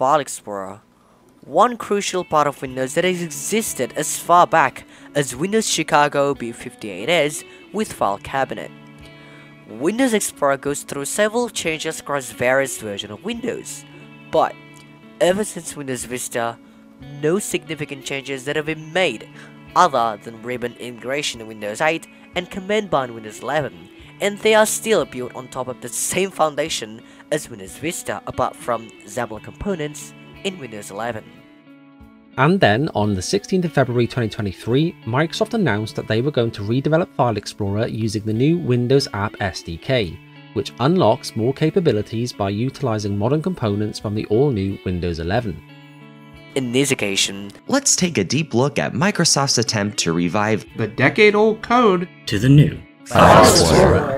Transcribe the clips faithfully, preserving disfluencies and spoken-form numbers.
File Explorer, one crucial part of Windows that has existed as far back as Windows Chicago B fifty-eight S with File Cabinet. Windows Explorer goes through several changes across various versions of Windows, but ever since Windows Vista, no significant changes that have been made other than ribbon integration in Windows eight and command bar in Windows eleven, and they are still built on top of the same foundation as Windows Vista apart from XAML components in Windows eleven. And then on the sixteenth of February twenty twenty-three, Microsoft announced that they were going to redevelop File Explorer using the new Windows App S D K, which unlocks more capabilities by utilizing modern components from the all-new Windows eleven. In this occasion, let's take a deep look at Microsoft's attempt to revive the decade-old code to the new File Explorer.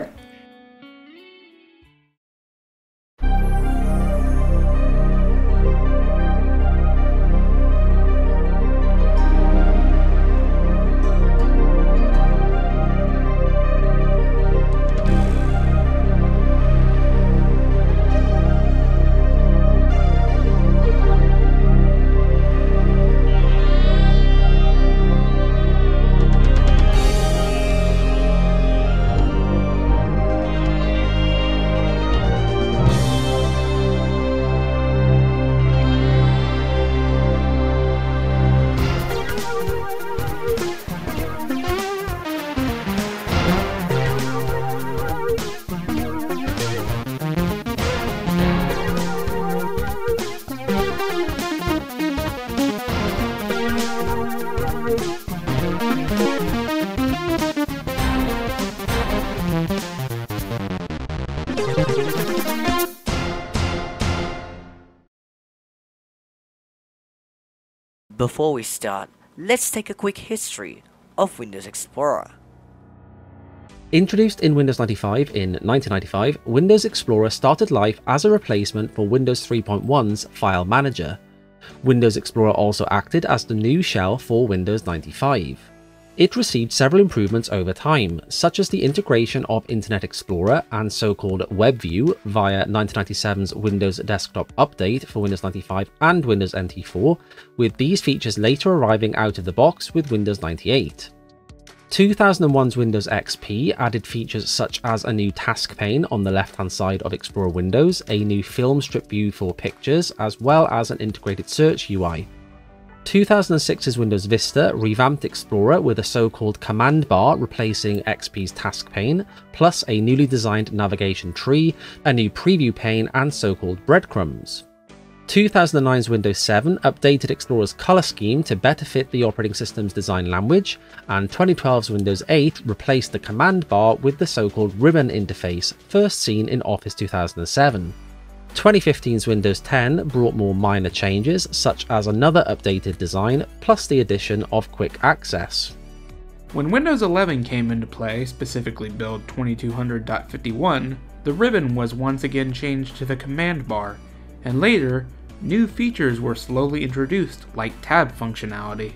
Before we start, let's take a quick history of Windows Explorer. Introduced in Windows ninety-five in nineteen ninety-five, Windows Explorer started life as a replacement for Windows three point one's File Manager. Windows Explorer also acted as the new shell for Windows ninety-five. It received several improvements over time, such as the integration of Internet Explorer and so-called WebView via nineteen ninety-seven's Windows Desktop Update for Windows ninety-five and Windows N T four, with these features later arriving out of the box with Windows ninety-eight. two thousand one's Windows X P added features such as a new task pane on the left-hand side of Explorer windows, a new film strip view for pictures, as well as an integrated search U I. two thousand six's Windows Vista revamped Explorer with a so-called command bar replacing X P's task pane, plus a newly designed navigation tree, a new preview pane, and so-called breadcrumbs. two thousand nine's Windows seven updated Explorer's color scheme to better fit the operating system's design language, and twenty twelve's Windows eight replaced the command bar with the so-called ribbon interface, first seen in Office two thousand seven. twenty fifteen's Windows ten brought more minor changes, such as another updated design, plus the addition of quick access. When Windows eleven came into play, specifically build twenty-two hundred point fifty-one, the ribbon was once again changed to the command bar, and later, new features were slowly introduced, like tab functionality.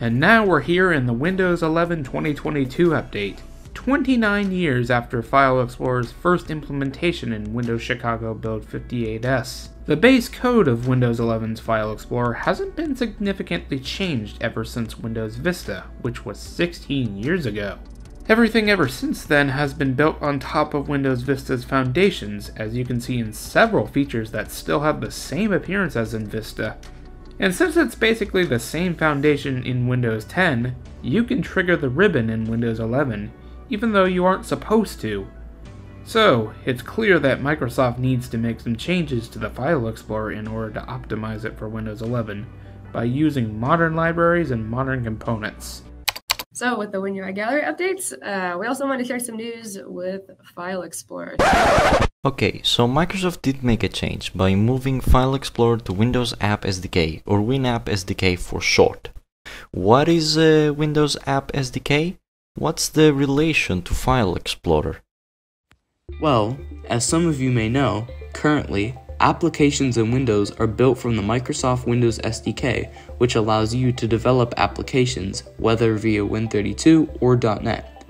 And now we're here in the Windows eleven twenty twenty-two update, twenty-nine years after File Explorer's first implementation in Windows Chicago Build fifty-eight S. The base code of Windows eleven's File Explorer hasn't been significantly changed ever since Windows Vista, which was sixteen years ago. Everything ever since then has been built on top of Windows Vista's foundations, as you can see in several features that still have the same appearance as in Vista. And since it's basically the same foundation in Windows ten, you can trigger the ribbon in Windows eleven, even though you aren't supposed to. So, it's clear that Microsoft needs to make some changes to the File Explorer in order to optimize it for Windows eleven by using modern libraries and modern components. So, with the WinUI Gallery updates, uh, we also want to share some news with File Explorer. Okay, so Microsoft did make a change by moving File Explorer to Windows App S D K, or WinApp S D K for short. What is uh, Windows App S D K? What's the relation to File Explorer? Well, as some of you may know, currently, applications in Windows are built from the Microsoft Windows S D K, which allows you to develop applications, whether via Win thirty-two or dot net.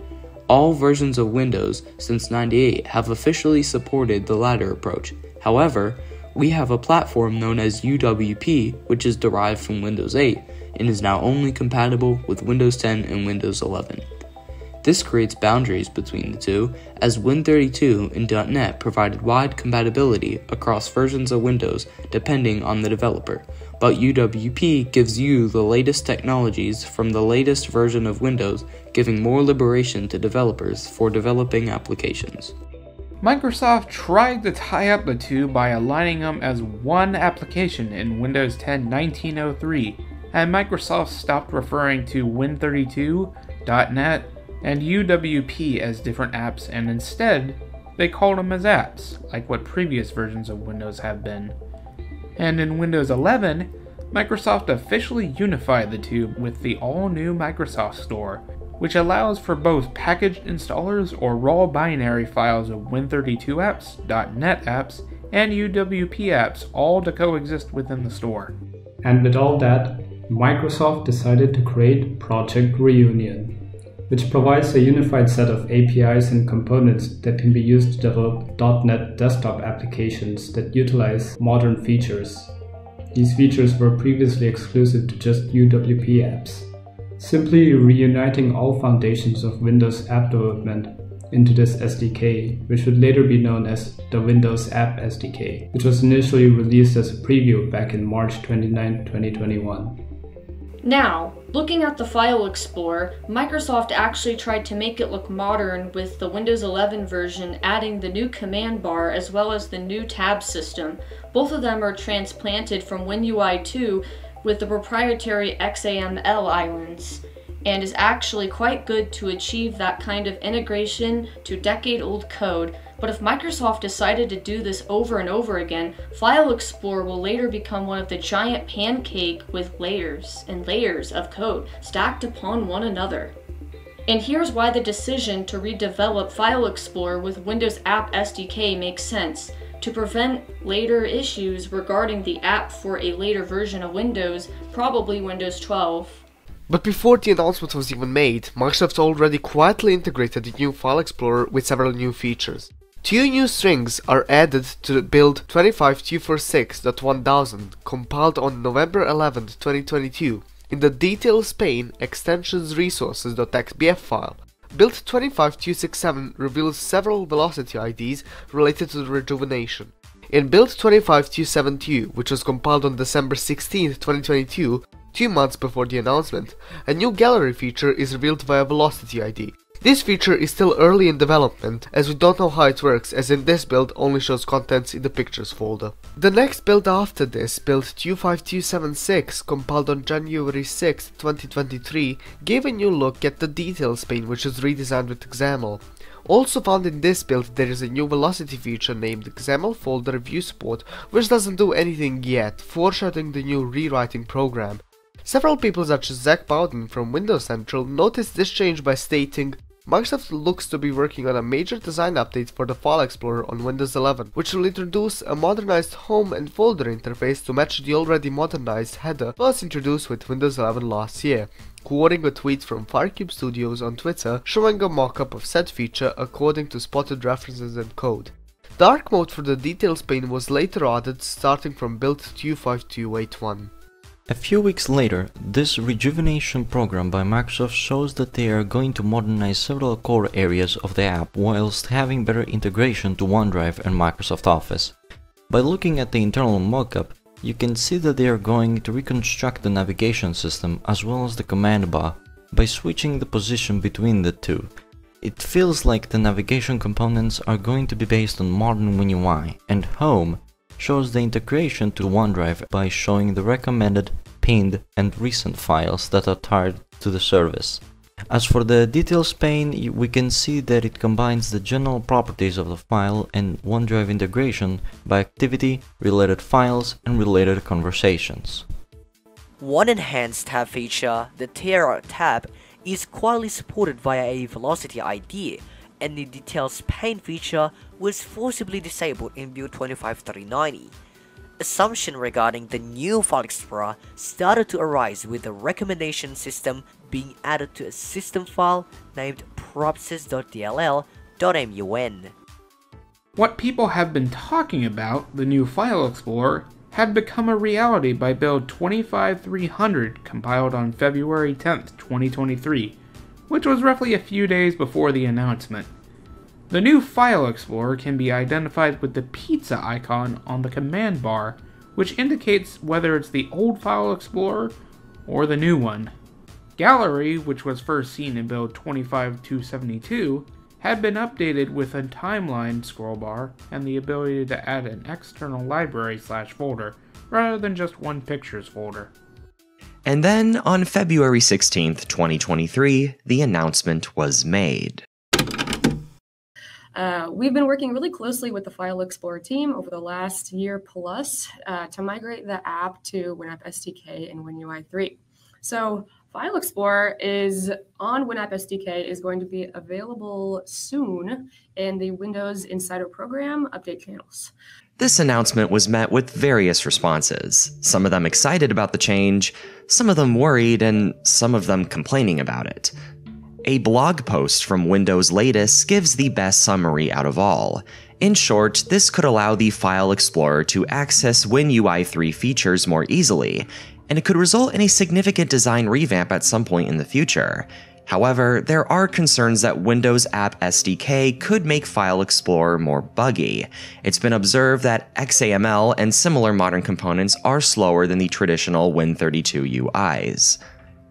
All versions of Windows since ninety-eight have officially supported the latter approach. However, We have a platform known as U W P, which is derived from Windows eight, and is now only compatible with Windows ten and Windows eleven. This creates boundaries between the two, as Win thirty-two and .NET provided wide compatibility across versions of Windows depending on the developer, but U W P gives you the latest technologies from the latest version of Windows, giving more liberation to developers for developing applications. Microsoft tried to tie up the two by aligning them as one application in Windows ten nineteen oh three, and Microsoft stopped referring to Win thirty-two, .NET, and U W P as different apps, and instead, they called them as apps, like what previous versions of Windows have been. And in Windows eleven, Microsoft officially unified the two with the all-new Microsoft Store, which allows for both packaged installers or raw binary files of Win thirty-two apps, .NET apps, and U W P apps all to coexist within the store. And with all that, Microsoft decided to create Project Reunion, which provides a unified set of A P Is and components that can be used to develop .NET desktop applications that utilize modern features. These features were previously exclusive to just U W P apps. Simply reuniting all foundations of Windows app development into this S D K, which would later be known as the Windows App S D K, which was initially released as a preview back in March twenty-ninth, twenty twenty-one. Now, looking at the File Explorer, Microsoft actually tried to make it look modern with the Windows eleven version, adding the new command bar as well as the new tab system. Both of them are transplanted from WinUI two with the proprietary X A M L islands, and is actually quite good to achieve that kind of integration to decade-old code. But if Microsoft decided to do this over and over again, File Explorer will later become one of the giant pancake with layers and layers of code stacked upon one another. And here's why the decision to redevelop File Explorer with Windows App S D K makes sense. To prevent later issues regarding the app for a later version of Windows, probably Windows twelve. But before the announcement was even made, Microsoft already quietly integrated the new File Explorer with several new features. Two new strings are added to build twenty-five two forty-six dot one thousand, compiled on November eleventh, twenty twenty-two, in the Details pane extensions resources.xbf file. Build twenty-five two sixty-seven reveals several velocity I Ds related to the rejuvenation. In build twenty-five two seventy-two, which was compiled on December sixteenth, twenty twenty-two, two months before the announcement, a new gallery feature is revealed via velocity I D. This feature is still early in development, as we don't know how it works, as in this build only shows contents in the pictures folder. The next build after this, build two five two seventy-six, compiled on January sixth, twenty twenty-three, gave a new look at the details pane, which is redesigned with X A M L. Also found in this build there is a new velocity feature named X A M L folder view support, which doesn't do anything yet, foreshadowing the new rewriting program. Several people such as Zach Bowden from Windows Central noticed this change by stating, "Microsoft looks to be working on a major design update for the File Explorer on Windows eleven, which will introduce a modernized home and folder interface to match the already modernized header first introduced with Windows eleven last year," quoting a tweet from Firecube Studios on Twitter showing a mock-up of said feature according to spotted references and code. Dark mode for the details pane was later added starting from build two five two eighty-one. A few weeks later, this rejuvenation program by Microsoft shows that they are going to modernize several core areas of the app whilst having better integration to OneDrive and Microsoft Office. By looking at the internal mockup, you can see that they are going to reconstruct the navigation system as well as the command bar by switching the position between the two. It feels like the navigation components are going to be based on modern WinUI, and Home shows the integration to OneDrive by showing the recommended, pinned, and recent files that are tied to the service. As for the details pane, we can see that it combines the general properties of the file and OneDrive integration by activity, related files, and related conversations. One enhanced tab feature, the Terra tab, is quietly supported via a velocity I D, and the details pane feature was forcibly disabled in build twenty-five three ninety. Assumption regarding the new File Explorer started to arise with the recommendation system being added to a system file named propsys dot d l l dot mun. What people have been talking about, the new File Explorer, had become a reality by build twenty-five three hundred compiled on February tenth, twenty twenty-three, which was roughly a few days before the announcement. The new File Explorer can be identified with the pizza icon on the command bar, which indicates whether it's the old File Explorer or the new one. Gallery, which was first seen in build twenty-five two seventy-two, had been updated with a timeline scroll bar and the ability to add an external library slash folder, rather than just one pictures folder. And then, on February sixteenth, twenty twenty-three, the announcement was made. Uh, we've been working really closely with the File Explorer team over the last year plus uh, to migrate the app to WinApp S D K and WinUI three. So File Explorer is on WinApp S D K, is going to be available soon in the Windows Insider Program update channels. This announcement was met with various responses, some of them excited about the change, some of them worried, and some of them complaining about it. A blog post from Windows Latest gives the best summary out of all. In short, this could allow the File Explorer to access WinUI three features more easily, and it could result in a significant design revamp at some point in the future. However, there are concerns that Windows App S D K could make File Explorer more buggy. It's been observed that X A M L and similar modern components are slower than the traditional Win thirty-two U Is.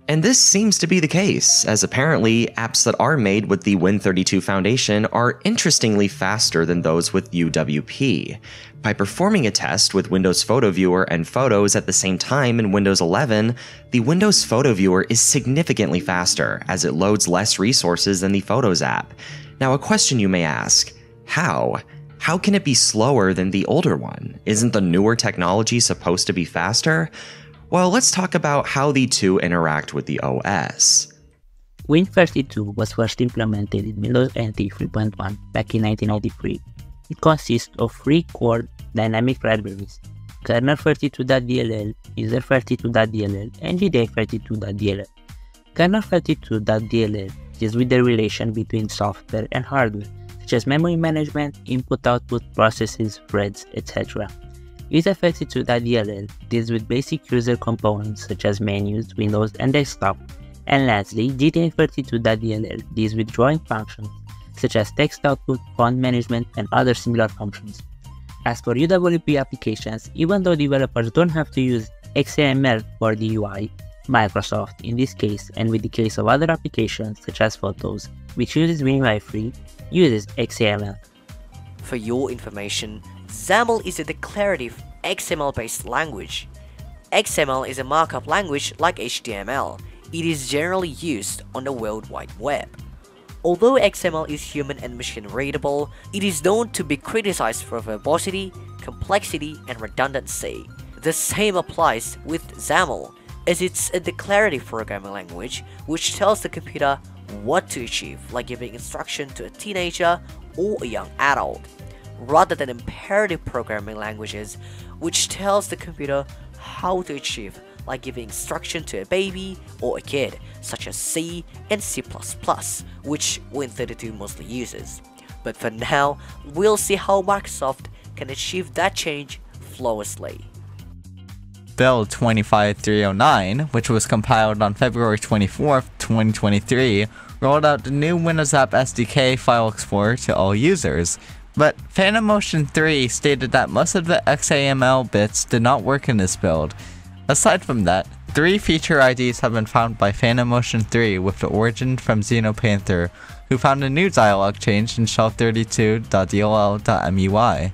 And this seems to be the case, as apparently apps that are made with the Win thirty-two foundation are interestingly faster than those with U W P. By performing a test with Windows Photo Viewer and Photos at the same time in Windows eleven, the Windows Photo Viewer is significantly faster, as it loads less resources than the Photos app. Now, a question you may ask, how? How can it be slower than the older one? Isn't the newer technology supposed to be faster? Well, let's talk about how the two interact with the O S. Win thirty-two was first implemented in Windows N T three point one back in nineteen ninety-three. It consists of three core dynamic libraries: kernel thirty-two dot d l l, user thirty-two dot d l l, and g d i thirty-two dot d l l. kernel thirty-two dot d l l deals with the relation between software and hardware, such as memory management, input-output processes, threads, et cetera. user thirty-two dot d l l deals with basic user components such as menus, windows, and desktop. And lastly, g d i thirty-two dot d l l deals with drawing functions such as text output, font management, and other similar functions. As for U W P applications, even though developers don't have to use X A M L for the U I, Microsoft, in this case, and with the case of other applications such as Photos, which uses WinUI three, uses X A M L. For your information, XAML is a declarative X M L-based language. X M L is a markup language like H T M L. It is generally used on the World Wide Web. Although X M L is human and machine readable, it is known to be criticized for verbosity, complexity, and redundancy. The same applies with XAML, as it's a declarative programming language which tells the computer what to achieve, like giving instruction to a teenager or a young adult, rather than imperative programming languages, which tells the computer how to achieve, like giving instruction to a baby or a kid, such as C and C plus plus, which Win thirty-two mostly uses. But for now, we'll see how Microsoft can achieve that change flawlessly. Build twenty-five three oh nine, which was compiled on February twenty-fourth, twenty twenty-three, rolled out the new Windows App S D K File Explorer to all users. But Phantom Motion three stated that most of the X A M L bits did not work in this build. Aside from that, three feature I Ds have been found by Phantom Motion three with the origin from Xenopanther, who found a new dialog change in shell thirty-two dot d l l dot m u i.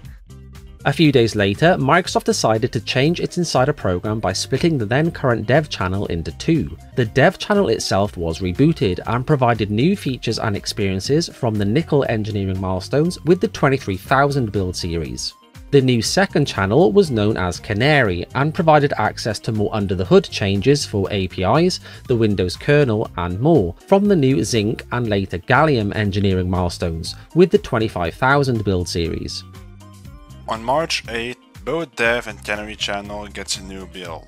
A few days later, Microsoft decided to change its insider program by splitting the then current dev channel into two. The dev channel itself was rebooted and provided new features and experiences from the Nickel engineering milestones with the twenty-three thousand build series. The new second channel was known as Canary and provided access to more under-the-hood changes for A P Is, the Windows kernel, and more from the new Zinc and later Gallium engineering milestones with the twenty-five thousand build series. On March eighth, both Dev and Canary channel gets a new build.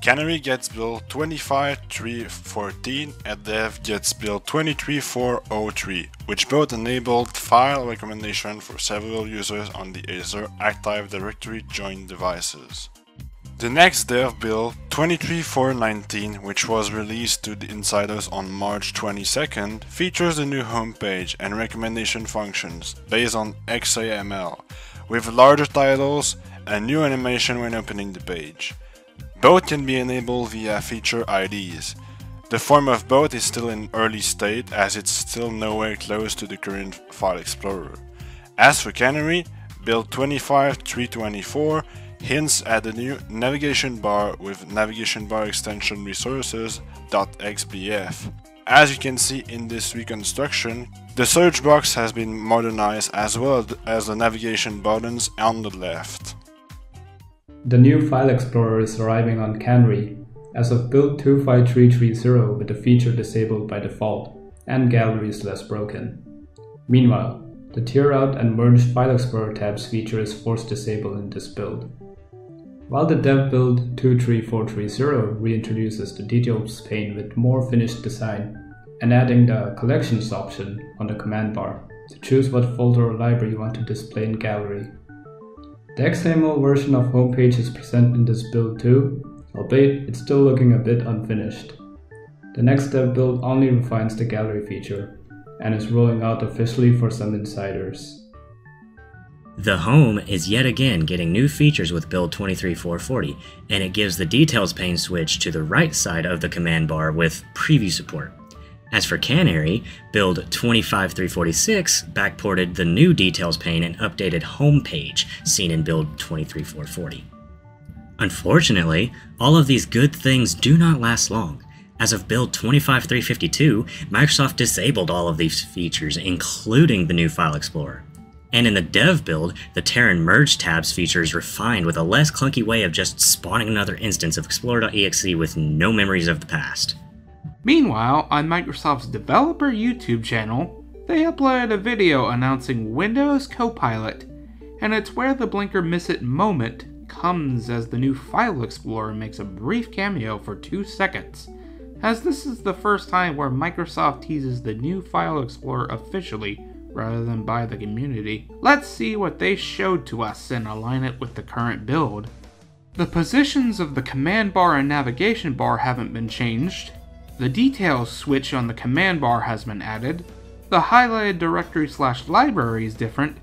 Canary gets built twenty-five three fourteen and dev gets built twenty-three four oh three, which both enabled file recommendation for several users on the Azure Active Directory joint devices. The next dev build twenty-three four nineteen, which was released to the insiders on March twenty-second, features the new homepage and recommendation functions based on X A M L, with larger titles and new animation when opening the page. Both can be enabled via feature I Ds. The form of both is still in early state as it's still nowhere close to the current File Explorer. As for Canary, build twenty-five three twenty-four hints at the new navigation bar with navigation bar extension resources.xbf. As you can see in this reconstruction, the search box has been modernized as well as the navigation buttons on the left. The new File Explorer is arriving on Canary, as of build two five three three zero with the feature disabled by default, and gallery is less broken. Meanwhile, the tear out and merge File Explorer tabs feature is force disabled in this build. While the dev build two three four three zero reintroduces the details pane with more finished design and adding the collections option on the command bar to choose what folder or library you want to display in gallery. The X M L version of homepage is present in this build too, albeit it's still looking a bit unfinished. The next dev build only refines the gallery feature, and is rolling out officially for some insiders. The home is yet again getting new features with build twenty-three four forty, and it gives the details pane switch to the right side of the command bar with preview support. As for Canary, build twenty-five three forty-six backported the new details pane and updated home page seen in build twenty-three four forty. Unfortunately, all of these good things do not last long. As of build twenty-five three fifty-two, Microsoft disabled all of these features, including the new File Explorer. And in the dev build, the tear and merge tabs feature is refined with a less clunky way of just spawning another instance of Explorer.exe with no memories of the past. Meanwhile, on Microsoft's developer YouTube channel, they uploaded a video announcing Windows Copilot, and it's where the blinker miss it moment comes as the new File Explorer makes a brief cameo for two seconds, as this is the first time where Microsoft teases the new File Explorer officially rather than by the community. Let's see what they showed to us and align it with the current build. The positions of the command bar and navigation bar haven't been changed. The details switch on the command bar has been added, the highlighted directory slash library is different,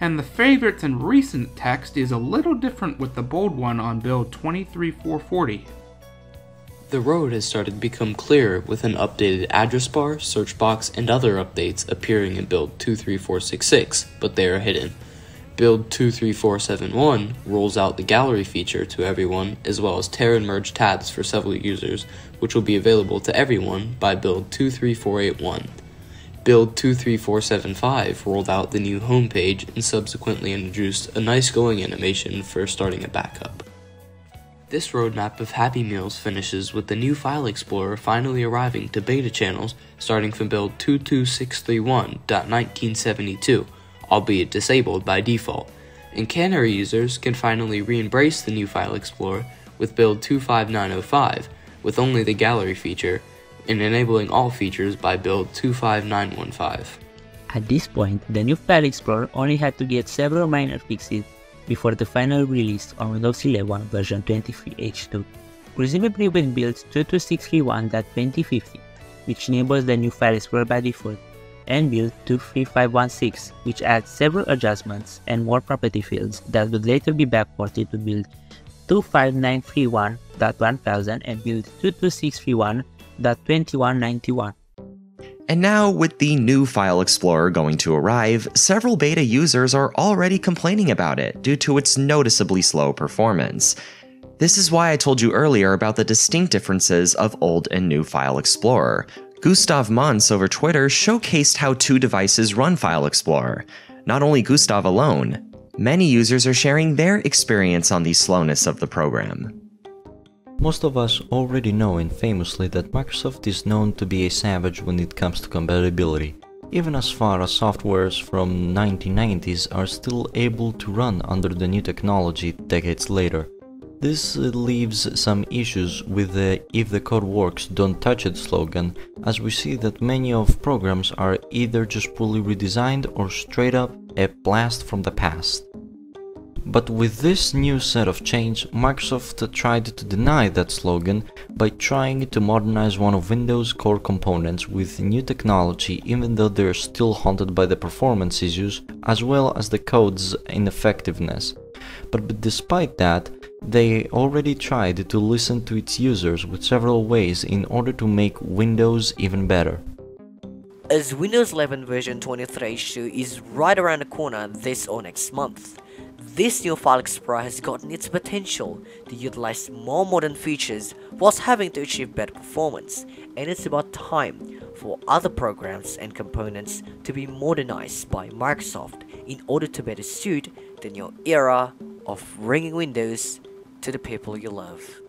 and the favorites and recent text is a little different with the bold one on build twenty-three four forty. The road has started to become clearer with an updated address bar, search box, and other updates appearing in build two three four sixty-six, but they are hidden. Build two three four seventy-one rolls out the gallery feature to everyone, as well as tear and merge tabs for several users, which will be available to everyone by build two three four eighty-one. Build two three four seventy-five rolled out the new homepage and subsequently introduced a nice going animation for starting a backup. This roadmap of Happy Meals finishes with the new File Explorer finally arriving to beta channels starting from build two two six thirty-one point nineteen seventy-two. Albeit disabled by default, and Canary users can finally re-embrace the new File Explorer with build two five nine oh five, with only the gallery feature, and enabling all features by build two five nine one five. At this point, the new File Explorer only had to get several minor fixes before the final release on Windows eleven version twenty-three H two, presumably when build two two six thirty-one point twenty fifty, which enables the new File Explorer by default, and build two three five one six, which adds several adjustments and more property fields that would later be backported to build two five nine thirty-one point one thousand and build two two six thirty-one point twenty-one ninety-one. And now, with the new File Explorer going to arrive, several beta users are already complaining about it due to its noticeably slow performance. This is why I told you earlier about the distinct differences of old and new File Explorer. Gustav Mans over Twitter showcased how two devices run File Explorer. Not only Gustav alone, many users are sharing their experience on the slowness of the program. Most of us already know infamously that Microsoft is known to be a savage when it comes to compatibility. Even as far as softwares from nineteen nineties are still able to run under the new technology decades later. This leaves some issues with the "if the code works, don't touch it" slogan, as we see that many of programs are either just poorly redesigned or straight up a blast from the past. But with this new set of change, Microsoft tried to deny that slogan by trying to modernize one of Windows' core components with new technology, even though they are still haunted by the performance issues as well as the code's ineffectiveness. But despite that, they already tried to listen to its users with several ways in order to make Windows even better. As Windows eleven version twenty-three point two is right around the corner this or next month, this new File Explorer has gotten its potential to utilize more modern features whilst having to achieve better performance, and it's about time for other programs and components to be modernized by Microsoft in order to better suit the new era of bringing Windows to the people you love.